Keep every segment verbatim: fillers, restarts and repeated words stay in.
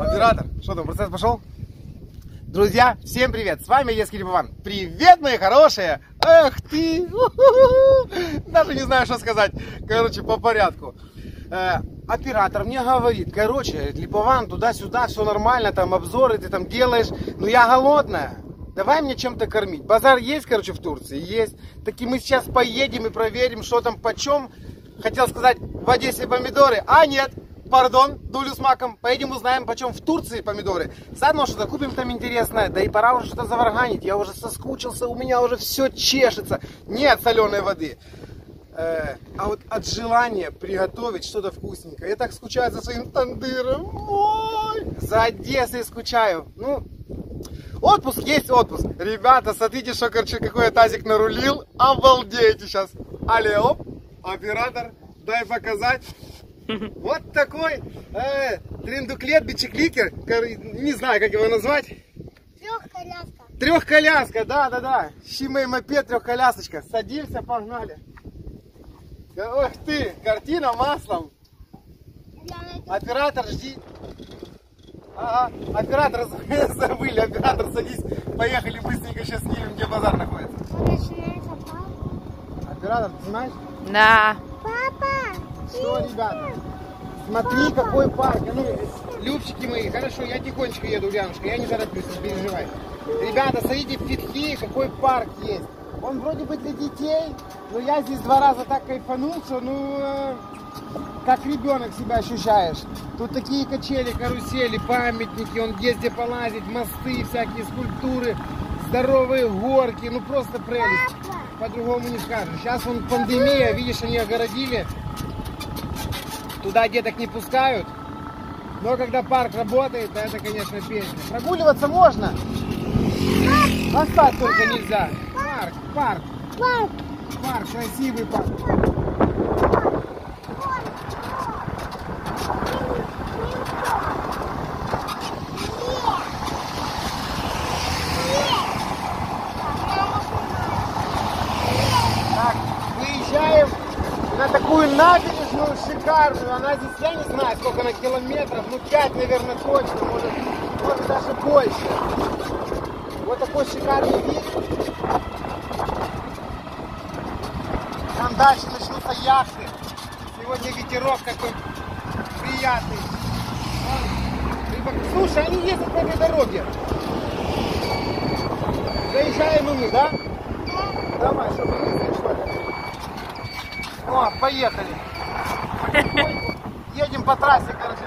Оператор, что там, процесс пошел? Друзья, всем привет! С вами Естер Липован. Привет, мои хорошие! Эх ты! У-ху-ху! Даже не знаю, что сказать. Короче, по порядку. Э, оператор мне говорит, короче, Липован, туда-сюда, все нормально, там обзоры ты там делаешь. Но я голодная. Давай мне чем-то кормить. Базар есть, короче, в Турции? Есть. Так и мы сейчас поедем и проверим, что там почем. Хотел сказать, в Одессе помидоры. А нет! Пардон, дулю с маком. Поедем узнаем, почем в Турции помидоры. Заодно что-то купим там интересное. Да и пора уже что-то заварганить. Я уже соскучился, у меня уже все чешется. Не от соленой воды. Э, а вот от желания приготовить что-то вкусненькое. Я так скучаю за своим тандыром. Ой, за Одессой скучаю. Ну, отпуск есть отпуск. Ребята, смотрите, что, короче, какой я тазик нарулил. Обалдеете сейчас. Алле, оп, оператор, дай показать. Вот такой э, триндуклет, бичекликер, не знаю, как его назвать. Трехколяска. Трехколяска, да, да, да. Щимей мопед, трехколясочка. Садимся, погнали. Ох ты, картина маслом. Оператор, жди. Ага, оператор, забыли, оператор, садись. Поехали быстренько, сейчас снимем, где базар находится. Оператор, ты знаешь? Да. Папа. Что, ребята, смотри, папа, какой парк. Ну, любчики мои, хорошо, я тихонечко еду, Ульянушка, я не тороплюсь, не переживай. Ребята, смотрите, в Фетхие какой парк есть. Он вроде бы для детей, но я здесь два раза так кайфанулся, ну, как ребенок себя ощущаешь. Тут такие качели, карусели, памятники, он есть где полазить, мосты, всякие скульптуры, здоровые горки, ну просто прелесть. По-другому не скажешь. Сейчас вон пандемия, видишь, они огородили. Туда деток не пускают, но когда парк работает, то это, конечно, песня. Прогуливаться можно, а стать только нельзя. Парк, парк, парк, парк, красивый парк. Так, выезжаем на такую набережную. Ну, шикарную, она здесь, я не знаю, сколько на километров, ну пять, наверное, точно, может, может даже больше. Вот такой шикарный вид. Там дальше начнутся яхты. Сегодня ветерок такой приятный. Слушай, они ездят по этой дороге. Заезжаем и мы, да? Давай, чтобы вызвать что-то. О, поехали. Едем по трассе, короче,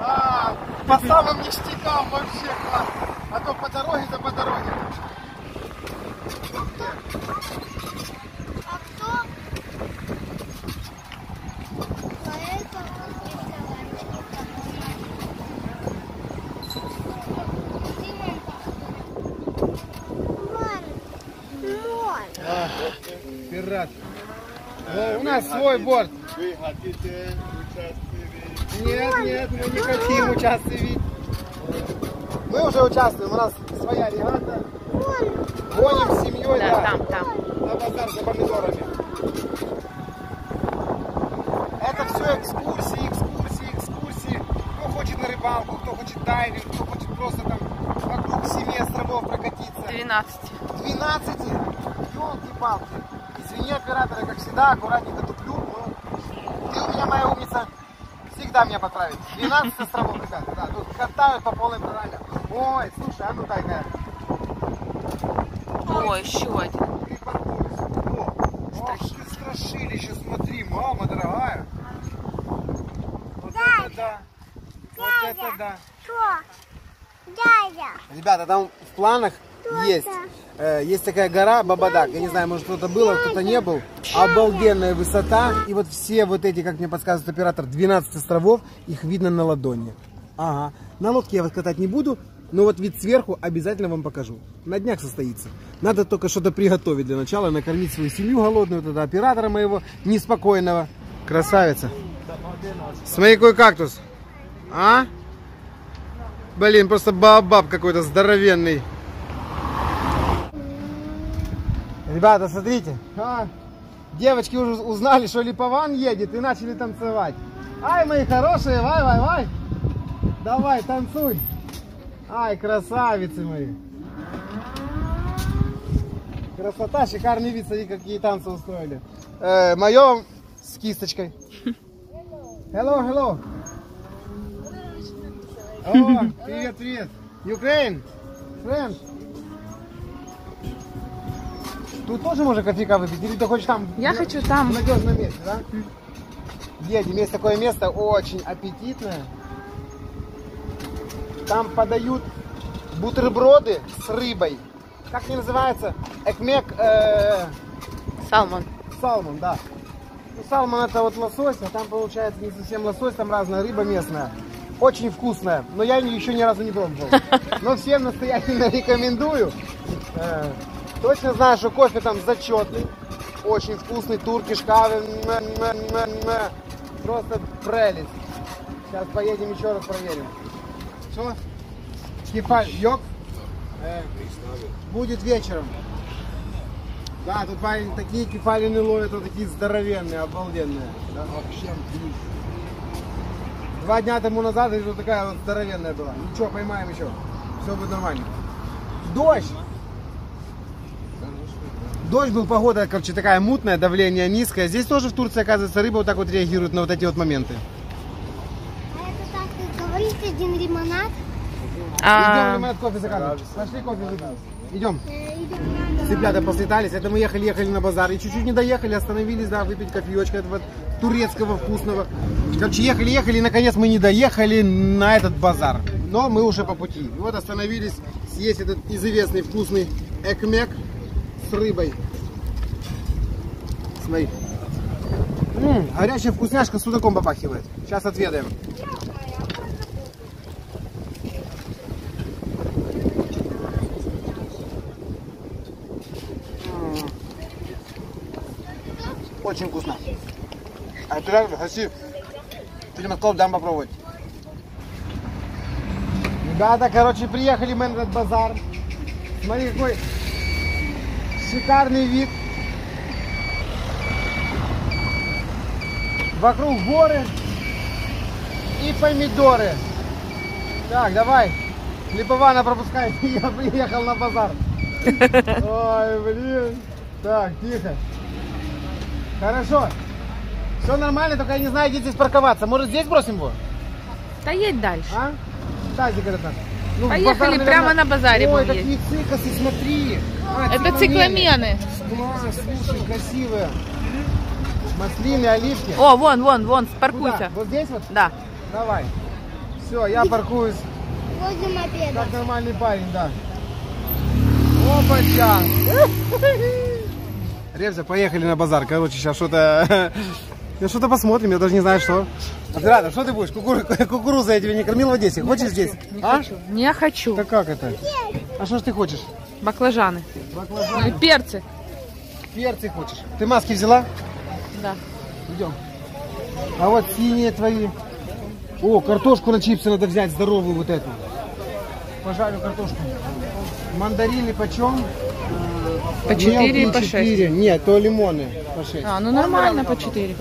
а, по самым ништякам вообще класс. А то по дороге-то по дороге. А кто? А, пират. У нас свой борт. Вы хотите участвовать? Нет, нет, мы не хотим участвовать. Мы уже участвуем, у нас своя регата. Гоним с семьей, да, там, там. На базар за помидорами. Это все экскурсии, экскурсии, экскурсии. Кто хочет на рыбалку, кто хочет дайвинг, кто хочет просто там вокруг семи островов прокатиться. Двенадцати. Двенадцати? Ёлки-палки. Извини, оператора, как всегда, аккуратнее дотуплю. Ты у меня моя умница, всегда меня поправит. двенадцать островов, ребят, да, тут катают по полной программе. Ой, слушай, а ну дай-ка. Ой, еще один. Ох, ты страшилище, смотри, мама дорогая. Вот дядя. Это да. Вот дядя. Это да. Что? Дядя. Ребята, там в планах что есть. Есть такая гора Бабадак, я не знаю, может кто-то был, а кто-то не был. Обалденная высота. И вот все вот эти, как мне подсказывает оператор, двенадцать островов, их видно на ладони. Ага. На лодке я вас катать не буду, но вот вид сверху обязательно вам покажу. На днях состоится. Надо только что-то приготовить для начала, накормить свою семью голодную, тогда оператора моего неспокойного. Красавица. Смотри, какой кактус. А? Блин, просто баобаб какой-то здоровенный. Ребята, смотрите, а, Девочки уже узнали, что Липован едет, и начали танцевать. Ай, мои хорошие, вай, вай, вай. Давай, танцуй. Ай, красавицы мои. Красота, шикарный вид, смотри, какие танцы устроили. Э, мое с кисточкой. Hello, hello. О, привет, привет. Ukraine, French. Тут тоже можно кофейка выпить, или ты хочешь там? Я хочу там. В надежном месте, да? Едем, есть такое место, очень аппетитное. Там подают бутерброды с рыбой. Как они называются? Экмек... Э... Салмон. Салмон, да. Ну, салмон это вот лосось, а там получается не совсем лосось, там разная рыба местная. Очень вкусная, но я ее еще ни разу не пробовал. Но всем настоятельно рекомендую. Э, точно знаю, что кофе там зачетный. Очень вкусный, туркиш, кавы. Просто прелесть. Сейчас поедем еще раз проверим. Что? Кефаль, йог. Э, будет вечером. Да, тут парень такие кефалины ловят, вот такие здоровенные, обалденные. Да? Два дня тому назад вот такая вот здоровенная была. Ничего, поймаем еще. Все будет нормально. Дождь! Дождь был, погода, короче, такая мутная, давление низкое. Здесь тоже в Турции, оказывается, рыба вот так вот реагирует на вот эти вот моменты. А это так, ты говоришь, один лимонад? Идем, лимонад, кофе заказывать. Пошли кофе заказывать. Идем. Ребята послетались. Это мы ехали-ехали на базар. И чуть-чуть не доехали, остановились, да, выпить кофеечка этого турецкого вкусного. Короче, ехали-ехали, и наконец мы не доехали на этот базар. Но мы уже по пути. И вот остановились съесть этот известный вкусный экмек с рыбой. Смотри. М-м, горячая вкусняшка с судаком попахивает. Сейчас отведаем. М-м. Очень вкусно. А ты хочу перемотков дам попробовать. Ребята, короче, приехали мы на этот базар. Смотри, какой шикарный вид. Вокруг горы и помидоры. Так, давай. Липована пропускай. Я приехал на базар. Ой, блин. Так, тихо. Хорошо. Все нормально, только я не знаю, где здесь парковаться. Может, здесь бросим его? Да едь дальше. А? Тазик это так. Ну, поехали базар, наверное... прямо на базаре. Ой, это не цикасы, смотри. А, это цикломены. Класс, слушай, красивые. Маслины, оливки. О, вон, вон, вон, паркуйся. Куда? Вот здесь вот? Да. Давай. Все, я паркуюсь. Возле мопеда. Как нормальный парень, да. Опача. Ребята, поехали на базар. Короче, сейчас что-то... Ну что-то посмотрим, я даже не знаю, что. Рада, что ты будешь? Кукур... Кукуруза я тебя не кормил в Одессе. Хочешь здесь? Не а? хочу. Не хочу. Да как это? А что ж ты хочешь? Баклажаны. Баклажаны. И перцы. Перцы хочешь. Ты маски взяла? Да. Идем. А вот синие твои. О, картошку на чипсы надо взять, здоровую вот эту. Пожарю картошку. Мандарины почем? По четыре и по шесть. Нет, то лимоны по шесть. А, ну нормально по четыре.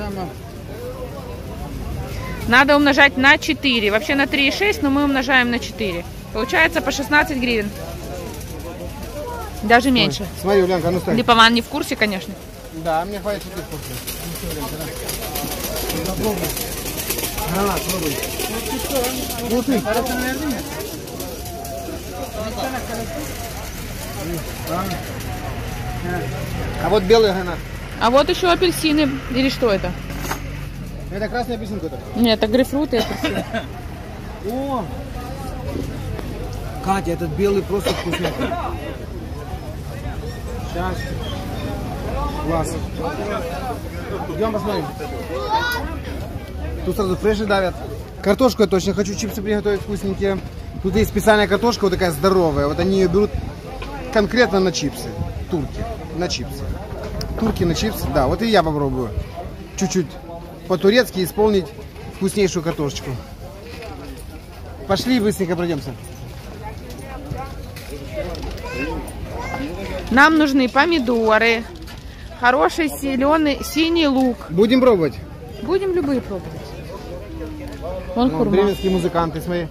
Надо умножать на четыре. Вообще на три и шесть, но мы умножаем на четыре. Получается по шестнадцать гривен. Даже меньше. Ой, смотри, Ленка, ну стань. Липован не в курсе, конечно. Да, мне хватит четыре в курсе. А, пробуй. Ну ты. А вот белый гранат. А вот еще апельсины. Или что это? Это красный апельсин какой-то? Нет, это грейпфрут и апельсин. О! Катя, этот белый просто вкусный. Сейчас. Класс. Идем посмотрим. Тут сразу фреши давят. Картошку я точно хочу чипсы приготовить вкусненькие. Тут есть специальная картошка, вот такая здоровая. Вот они ее берут конкретно на чипсы. Турки на чипсы. Турки на чипсы, да. Вот и я попробую чуть-чуть по-турецки исполнить вкуснейшую картошечку. Пошли быстренько пройдемся. Нам нужны помидоры, Хороший зеленый, синий лук. Будем пробовать? Будем любые пробовать. Вон хурма. Бременские музыканты, смотри.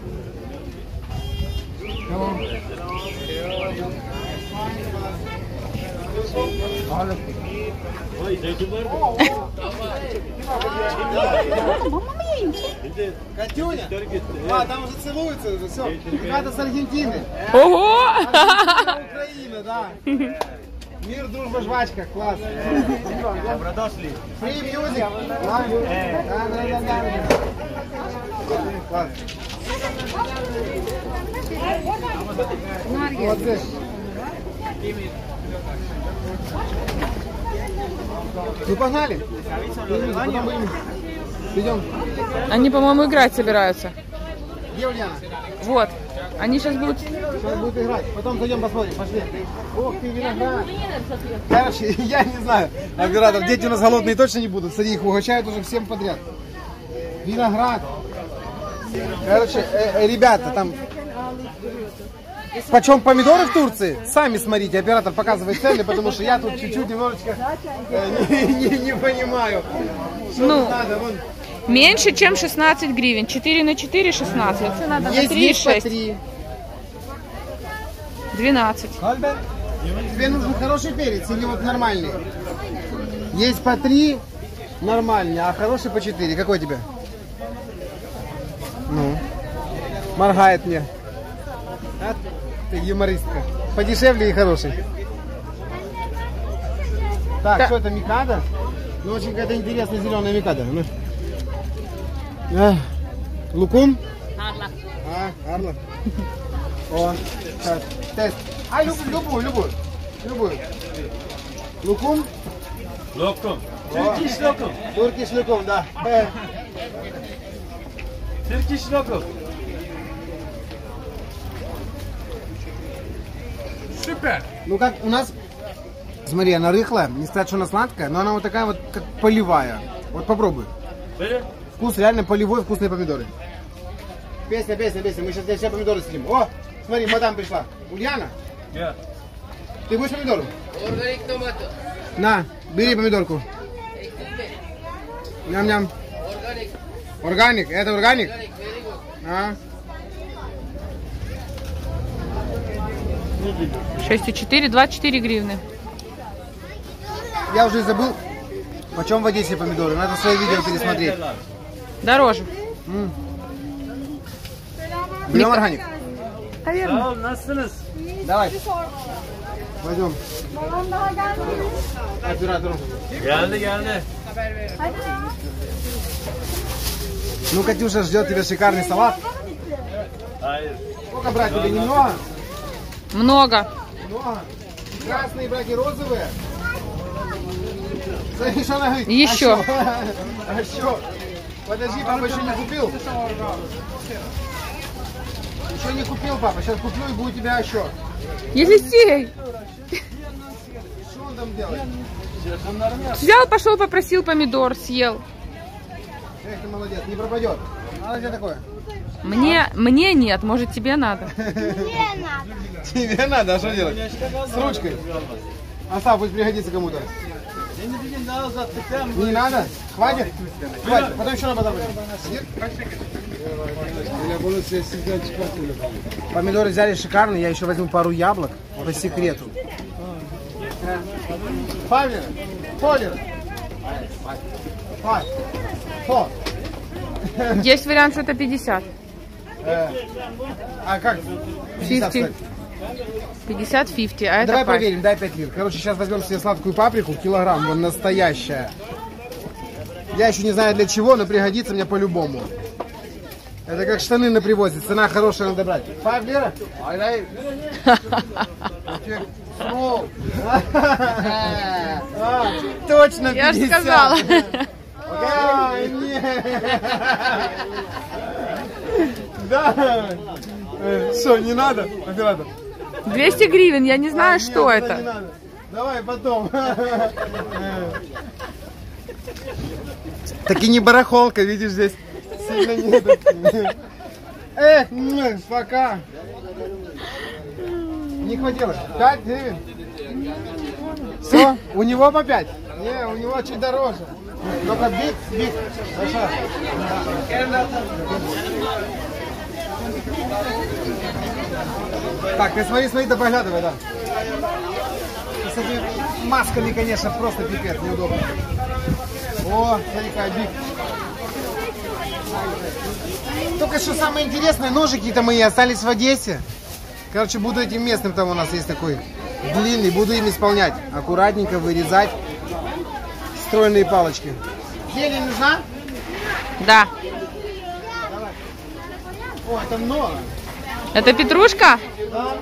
Катюня! А, там уже целуются, уже все. Ребята с Аргентины. Ого! Аргентина, Украина, да. Мир, дружба, жвачка, класс. Добродошли. Free music. Да, да, да, да. Класс. Молодцы. Ну погнали. Идем. Они, по-моему, играть собираются. Где Ульяна? Вот. Они сейчас будут... Сейчас будут играть. Потом зайдем посмотрим. Пошли. Ох, ты виноград. Короче, я не знаю. Оператор, дети у нас голодные точно не будут. Смотри, их угощают уже всем подряд. Виноград. Короче, э, ребята, там... Почем помидоры в Турции? Сами смотрите, оператор показывает цены, потому что я тут чуть-чуть немножечко э, не, не, не понимаю. Что ну, надо, вон... Меньше, чем шестнадцать гривен. четыре на четыре, шестнадцать. Цена на три и шесть. двенадцать. Тебе нужен хороший перец или вот нормальный? Есть по три, нормальный, а хороший по четыре. Какой тебе? Ну, моргает мне. А, ты юмористка. Подешевле и хороший. Так, да. Что это, микадо? Ну, очень какая-то интересная зеленая микадо. Ну. А, лукум? Арла. А, арла. О, так, тест. А, люб, любую, любую. Любую. Лукум? Лукум. Туркиш лукум. Туркиш лукум, да. Туркиш лукум. Супер. Ну как у нас, смотри, она рыхлая, не сказать, что она сладкая, но она вот такая вот, как полевая. Вот попробуй. Вкус реально полевой, вкусные помидоры. Песня, песня, песня, мы сейчас здесь все помидоры съедим. О, смотри, мадам пришла. Ульяна? Да. Ты будешь помидору? На, бери помидорку. Ням-ням. Органик, это органик? А? шесть и четыре, двадцать четыре гривны. Я уже забыл, почем в Одессе помидоры. Надо свои видео пересмотреть. Дороже. М-м. Берем органик. Наверное. Давай. Пойдем. Оператору. Ну, Катюша ждет тебя шикарный салат. Сколько брать тебе? Немного? Много. Много. Красные браки, розовые. Смотри, она говорит. Еще. А что? А что? Подожди, папа еще не купил. Еще не купил, папа. Сейчас куплю и будет у тебя еще. Елисей. Что он там делает? Взял, пошел, попросил помидор, съел. Эх, ты молодец, не пропадет. Надо тебе такое. Мне, мне нет, может тебе надо. Мне надо. Тебе надо, а что делать? С ручкой. Остав, пусть пригодится кому-то. Не надо? Хватит? Хватит, потом еще надо подобрать. Помидоры взяли шикарные, я еще возьму пару яблок по секрету. Фавер, фолер. Фавер, фо. Есть вариант, что это пятьдесят. А как? пятьдесят. пятьдесят пятьдесят, а это давай пасть. Проверим, дай пять лир. Короче, сейчас возьмем себе сладкую паприку, килограмм, вон настоящая. Я еще не знаю для чего, но пригодится мне по-любому. Это как штаны на привозе, цена хорошая, надо брать. пять лир? Точно пятьдесят. Я же сказала. Да, что, не надо? Оператор. двести гривен, я не знаю, а, нет, что это. Не надо. Давай потом. Так и не барахолка, видишь, здесь сильно нету. Эх, пока. Не хватило. пять гривен. Что? У него по пять? Не, у него чуть дороже. Только бит, бит. Хорошо. Так, ты смотри, смотри, да поглядывай, да. Кстати, масками, конечно, просто пипец, неудобно. О, смотри, какая бит. Только что самое интересное, ножики-то мои остались в Одессе. Короче, буду этим местным, там у нас есть такой длинный, буду им исполнять. Аккуратненько вырезать стройные палочки. Зелень нужна? Да. Давай. О, это много. Это петрушка? Да.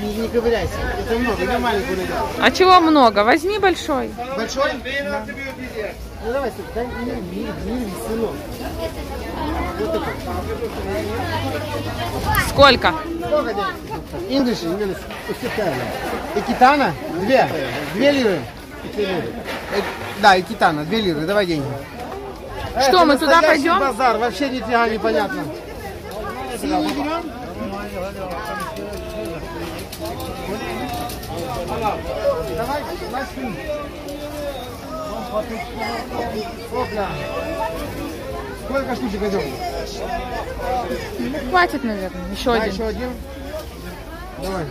Не ковыряйся, это много, я маленькую найду. А чего много? Возьми большой. Большой? Да. Ну давай, дай мне, мне, мне, сынок. Сколько? Сколько денег? English, English. Экитана? Две. Две лиры? Да, экитана, две лиры, давай деньги. Что, это мы туда пойдем? Базар, вообще нифига непонятно. Синий берем? Давай, давай, сын. Опля. Сколько штучек идем? Ну, хватит, наверное. Еще да, один. Еще один. Давай.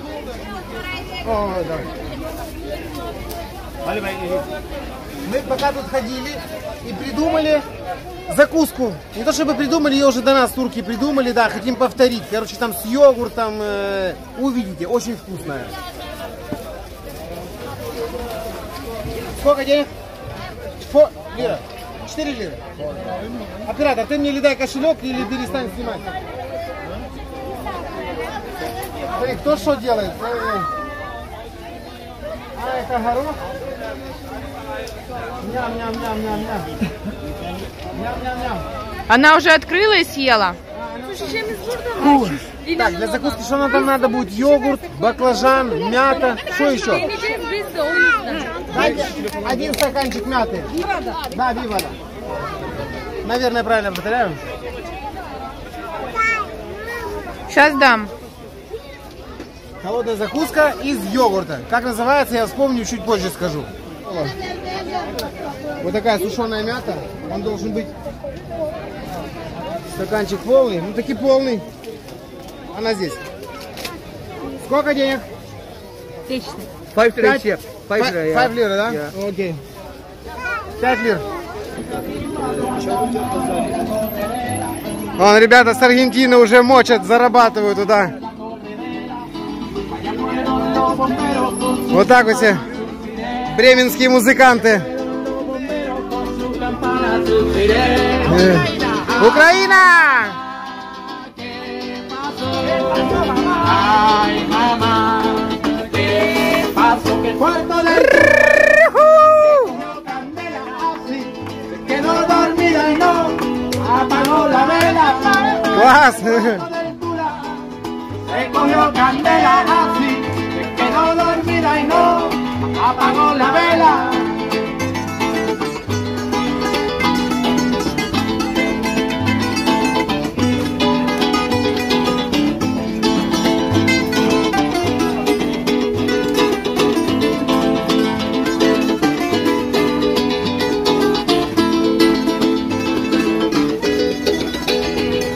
О, давай. Мы пока тут ходили и придумали закуску. Не то чтобы придумали, ее уже до нас турки придумали, да, хотим повторить. Короче, там с йогуртом, э, увидите, очень вкусная. Сколько денег? Фо... Лира. четыре лиры. Оператор, ты мне или дай кошелек, или перестань снимать. Смотри, кто что делает? А это горох. Ням-ням-ням-ням-ням. Ням-ням-ням. Она уже открыла и съела. Так, для закуски что нам там надо будет? Йогурт, баклажан, мята. Что еще? Один стаканчик мяты. Вивада? Да, вивада. Наверное, правильно повторяю. Сейчас дам. Холодная закуска из йогурта. Как называется, я вспомню, чуть позже скажу. Вот такая сушеная мята. Он должен быть стаканчик полный. Ну, таки полный. Она здесь. Сколько денег? Отлично. Пять лир. Пять лир, да? Окей. Пять лир. Вон, ребята с Аргентины уже мочат, зарабатывают туда. Вот так вот все бременские музыканты. Украина! Класс!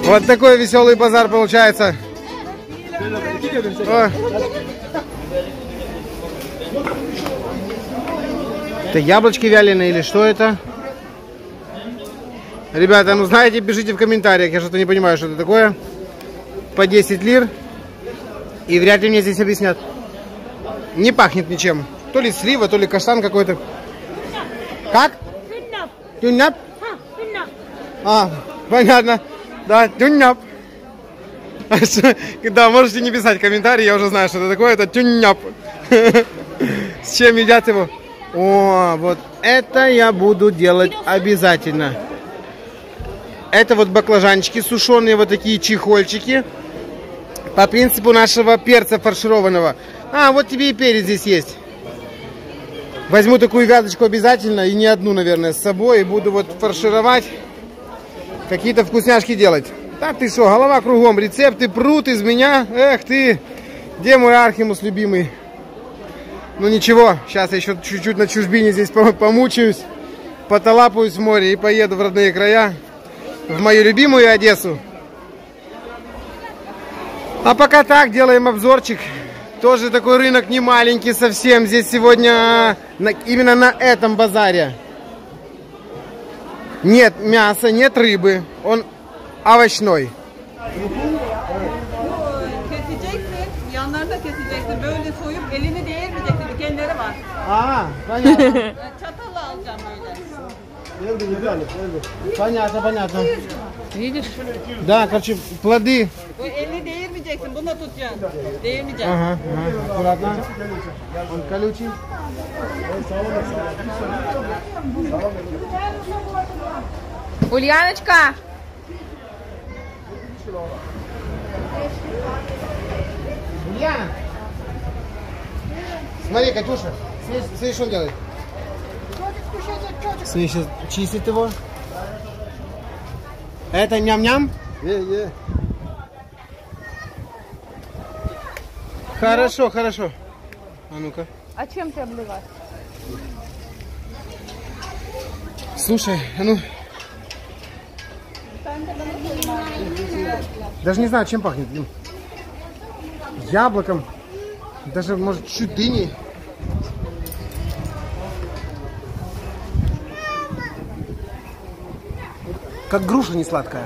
Вот такой веселый базар получается. О. Это яблочки вяленые или что это? Ребята, ну знаете, пишите в комментариях. Я что-то не понимаю, что это такое. По десять лир. И вряд ли мне здесь объяснят. Не пахнет ничем. То ли слива, то ли каштан какой-то. Как? Тюнап? А, понятно. Да, тюняп. Да, можете не писать комментарии, я уже знаю, что это такое. Это тюняп. С чем едят его? О, вот это я буду делать обязательно. Это вот баклажанчики сушеные, вот такие чехольчики. По принципу нашего перца фаршированного. А, вот тебе и перец здесь есть. Возьму такую вязочку обязательно, и не одну, наверное, с собой. И буду вот фаршировать. Какие-то вкусняшки делать. Так ты что, голова кругом, рецепты прут из меня. Эх ты, где мой Архимус любимый? Ну ничего, сейчас еще чуть-чуть на чужбине здесь помучаюсь, потолапаюсь в море и поеду в родные края, в мою любимую Одессу. А пока так, делаем обзорчик. Тоже такой рынок не маленький совсем. Здесь сегодня на, именно на этом базаре нет мяса, нет рыбы. Он овощной. А, понятно. Понятно, понятно. Видишь? Да, короче, плоды. Ага, ага, аккуратно. Он колючий. Ульяночка! Ульяна! Смотри, Катюша, смотри, что он делает. Смотри, сейчас чистит его. Это ням-ням? Е-е. Хорошо, хорошо. А ну-ка. А чем ты обливаешь? Слушай, а ну. Даже не знаю, чем пахнет. Яблоком. Даже, может, чуть дыни. Как груша не сладкая.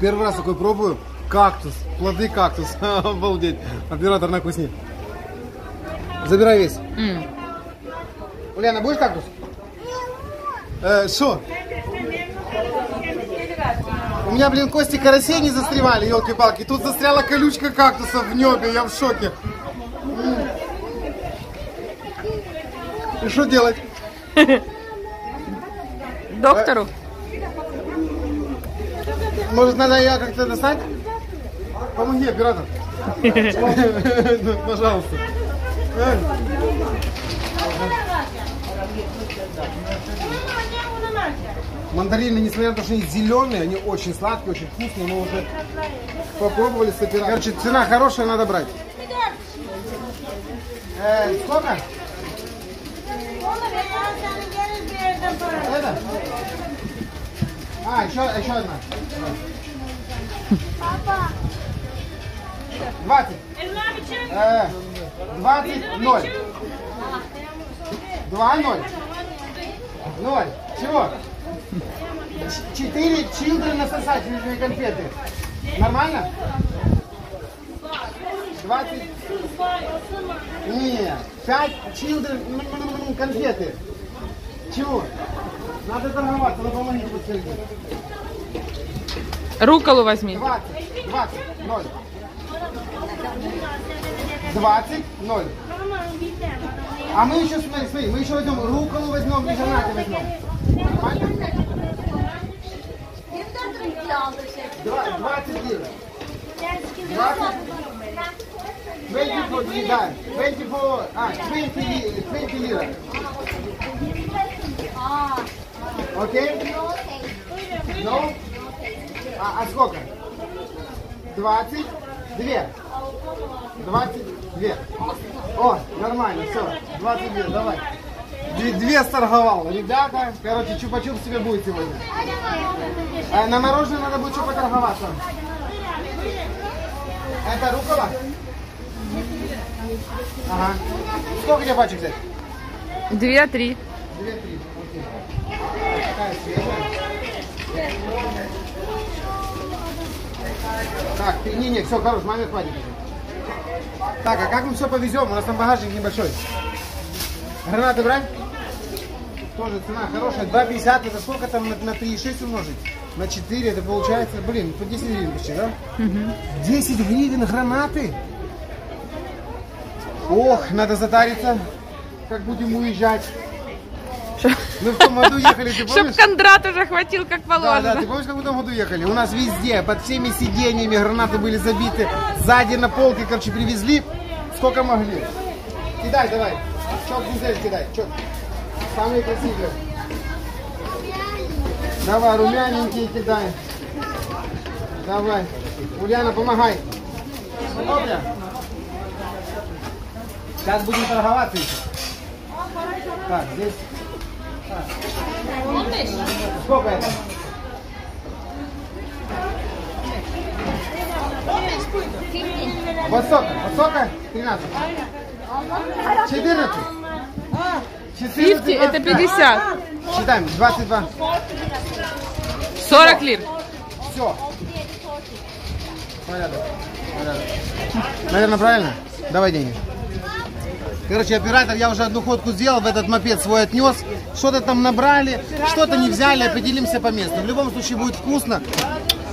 Первый раз такой пробую. Кактус. Плоды кактус. Обалдеть. Оператор на вкуснее. Забирай весь. Mm. Ульяна, будешь кактус? Э, шо? У меня, блин, кости карасей не застревали, елки-палки. Тут застряла колючка кактуса в небе. Я в шоке. И что делать? Доктору. Может, надо я как-то достать? Помоги, оператор. Пожалуйста. Мандарины, несмотря на то, что они зеленые, они очень сладкие, очень вкусные. Мы уже попробовали с оператором. Короче, цена хорошая, надо брать. Э, сколько? Это? А, еще, еще одна. двадцать. Э, двадцать ноль. два ноль. ноль. Чего? четыре чилдры насосательные конфеты. Нормально? двадцать. Нет. пять чилдры конфеты. Чего? Надо торговаться, но помоги подсветить. Руколу возьми. двадцать, двадцать, ноль. двадцать, ноль. А мы еще, смотри, смотри, мы еще возьмем руколу, возьмем, и гранаты возьмем. Нормально? двадцать лир. двадцать лир. Окей? Ну? А сколько? двадцать. Две. двадцать две. О, нормально, все. двадцать две, давай. Две сторговал. Ребята, короче, чупа-чуп себе будет сегодня. А на мороженое надо будет чупа торговаться. Это рукола? Ага. Сколько тебе пачек взять? Две, три. Две, три. Так, не-не, все, хорош, маме хватит. Так, а как мы все повезем? У нас там багажник небольшой. Гранаты брать? Тоже цена хорошая. два пятьдесят, это сколько там на три и шесть умножить? На четыре, это получается, блин, по десять гривен почти, да? Угу. десять гривен гранаты? Ох, надо затариться, как будем уезжать. Мы в том году ехали, ты помнишь? Чтоб Кондрат уже хватил, как положено. Да, да, ты помнишь, как мы в том году ехали? У нас везде, под всеми сиденьями гранаты были забиты. Сзади на полке, короче, привезли, сколько могли. Кидай, давай. Чок, гузель, кидай. Чок. Самые красивые. Давай, румяненькие кидай. Давай. Ульяна, помогай. Сейчас будем торговаться. Так, здесь. Сколько это? Высоко, высоко, тринадцать. четырнадцать. четырнадцать это пятьдесят. Считаем, двадцать два. сорок лир. Все. Порядок. Порядок. Наверное, правильно? Давай деньги. Короче, оператор, я уже одну ходку сделал, в этот мопед свой отнес. Что-то там набрали, что-то не взяли, определимся по месту. В любом случае будет вкусно.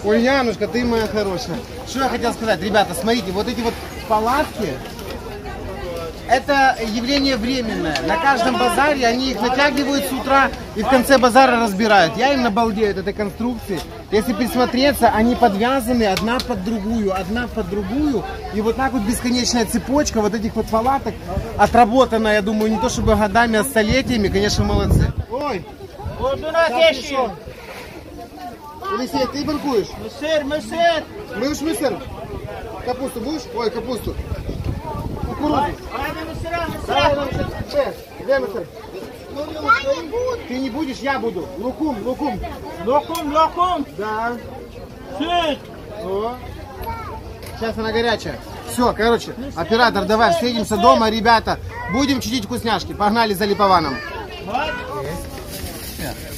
Ульянушка, ты моя хорошая. Что я хотел сказать, ребята, смотрите, вот эти вот палатки, это явление временное. На каждом базаре они их натягивают с утра и в конце базара разбирают. Я им обалдею от этой конструкции. Если присмотреться, они подвязаны одна под другую, одна под другую. И вот так вот бесконечная цепочка вот этих вот палаток, отработана, я думаю, не то чтобы годами, а столетиями. Конечно, молодцы. Ой, вот у нас есть. Алексей, ты банкуешь? Мессер, мессер. Будешь мессер? Капусту будешь? Ой, капусту. Кукурузу. Где мессер? Ты не будешь, я буду. Лукум, лукум. Лукум, лукум. Да. Сеть. Сейчас она горячая. Все, короче, оператор, давай, встретимся дома, ребята. Будем чудить вкусняшки. Погнали за Липованом. Это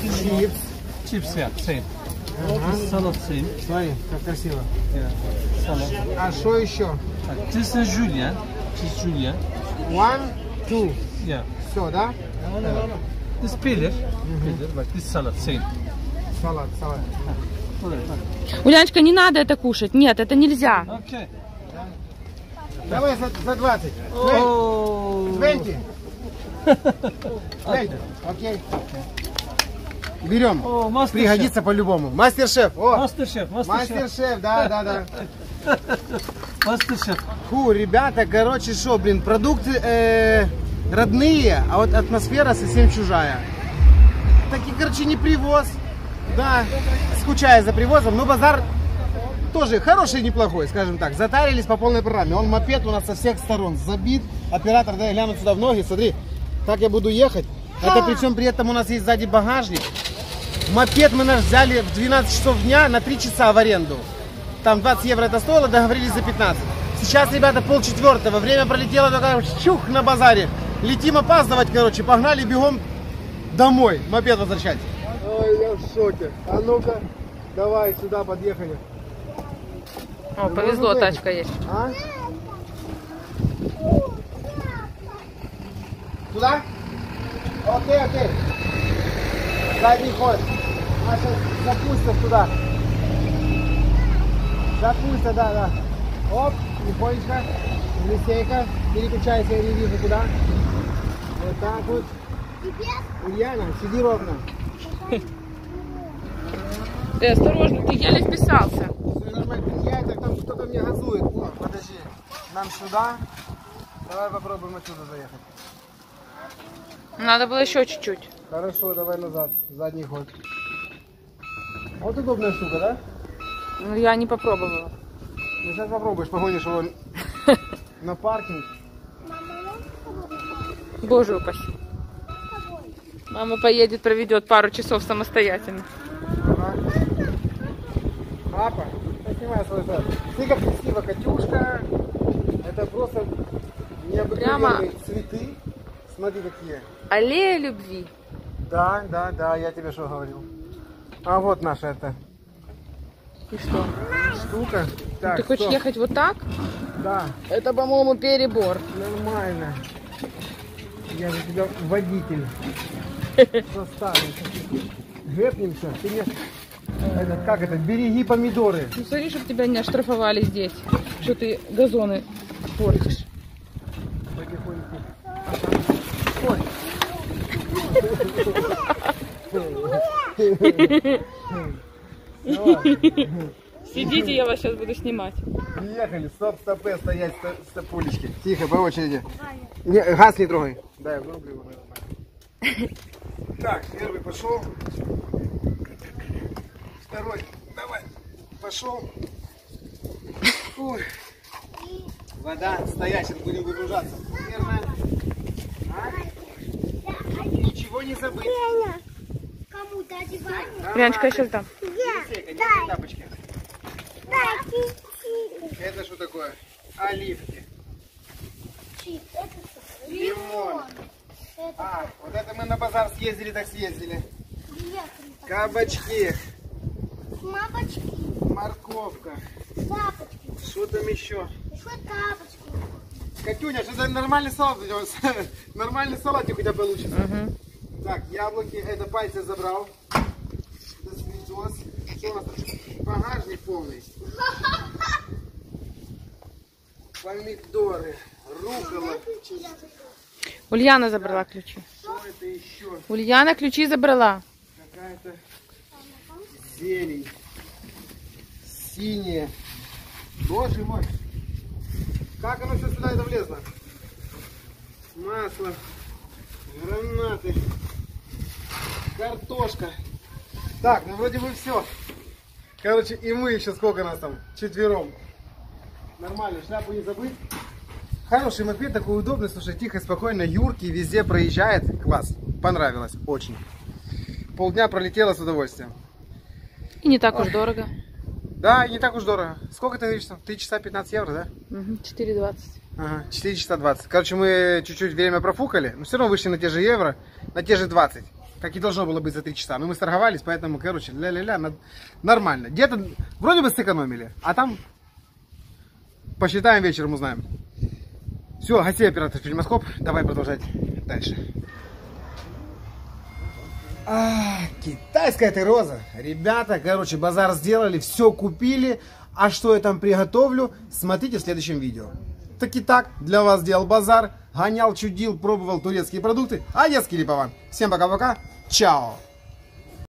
чипс. Чипс, сыр. Салат сыр. Смотри, как красиво. Салат. А что еще? Чипс жульен. Чипс жульен. One, two. Все, да? This пилер. This салат сыр. Салат, салат. Уляночка, не надо это кушать. Нет, это нельзя. Давай за двадцать. двадцать. Окей. Окей. Берем. О, пригодится по-любому. Мастер-шеф. Мастер-шеф. Мастер-шеф, да, да, да. Мастер-шеф. Фу, ребята, короче, шо, блин, продукты э, родные, а вот атмосфера совсем чужая. Такие, короче, не привоз. Да, скучая за привозом, но базар тоже хороший и неплохой, скажем так. Затарились по полной программе. Он мопед у нас со всех сторон забит. Оператор, дай глянуть сюда в ноги, смотри. Так я буду ехать. Это причем при этом у нас есть сзади багажник. Мопед мы наш взяли в двенадцать часов дня на три часа в аренду. Там двадцать евро это стоило, договорились за пятнадцать. Сейчас, ребята, полчетвертого. Время пролетело, только чух на базаре. Летим опаздывать, короче. Погнали бегом домой. Мопед возвращать. Ой, я в шоке. А ну-ка, давай сюда подъехали. О, повезло, тачка есть. А? Туда? Окей, окей. Задний ход. А сейчас запустят туда. Запустят, да, да. Оп, легонечко. Лисейка. Переключайся, я не вижу куда. Вот так вот. Ульяна, сиди ровно. Ты осторожно, ты еле вписался. Все нормально, я так там кто-то меня газует. О, подожди. Нам сюда. Давай попробуем отсюда заехать. Надо было еще чуть-чуть. Хорошо, давай назад. Задний ход. Вот удобная штука, да? Ну, я не попробовала. Ну, сейчас попробуешь, погонишь его на паркинг. Боже упаси. Мама поедет, проведет пару часов самостоятельно. Папа, снимай свой зад. Ты как красиво, Катюшка. Это просто необыкновенные цветы. Смотри, какие. Аллея любви. Да, да, да, я тебе что говорил. А вот наша это. И что? Штука. Так, ты хочешь стоп. Ехать вот так? Да. Это, по-моему, перебор. Нормально. Я же тебя водитель. Составим. Грепнемся. Ты мне... Это, как это? Береги помидоры. Ну, смотри, чтобы тебя не оштрафовали здесь. Что ты газоны портишь. Потихоньку. Ой. Сидите, я вас сейчас буду снимать. Приехали, стоп, стопы, стоять, стопулечки. Тихо, по очереди. Не, газ не трогай. Да, я врублю его. Так, первый пошел. второй. Давай. Пошел. Ой. Вода стоячая, будем выгружаться. Верно? А? Ничего не забыть. Кому-то одевать. Ряночка, что там? Тапочки. Это что такое? Оливки. Лимон. А, вот это мы на базар съездили, так съездили. Кабачки. Мамочки. Морковка. Тапочки. Что там еще? Еще тапочки. Катюня, что-то нормальный салат идет. Нормальный салат у тебя получится. Угу. Так, яблоки. Это пальцы забрал. Это свинтос. Что у нас там? Багажник полный. Помидоры. Рукола. Ульяна забрала ключи. Что это еще? Ульяна ключи забрала. Какая-то зелень. Синяя. Боже мой. Как оно все сюда это влезло? Масло. Гранаты. Картошка. Так, ну вроде бы все. Короче, и мы еще сколько нас там? Четвером. Нормально, шляпу не забыть. Хороший мопед, такой удобный, слушай, тихо, спокойно, юркий, везде проезжает. Класс, понравилось, очень. Полдня пролетело с удовольствием. И не так Ой. уж дорого. Да, и не так уж дорого. Сколько ты говоришь там? три часа пятнадцать евро, да? четыре двадцать. Ага, четыре часа двадцать. Короче, мы чуть-чуть время профукали, но все равно вышли на те же евро, на те же двадцать. Как и должно было быть за три часа. Но мы сторговались, поэтому, короче, ля-ля-ля, нормально. Где-то вроде бы сэкономили, а там посчитаем, вечером узнаем. Все, гостей оператор фильмоскоп. Давай продолжать дальше. А, китайская ты роза. Ребята, короче, базар сделали, все купили. А что я там приготовлю, смотрите в следующем видео. Так и так, для вас делал базар. Гонял, чудил, пробовал турецкие продукты. Одесский Липован. Всем пока-пока. Чао.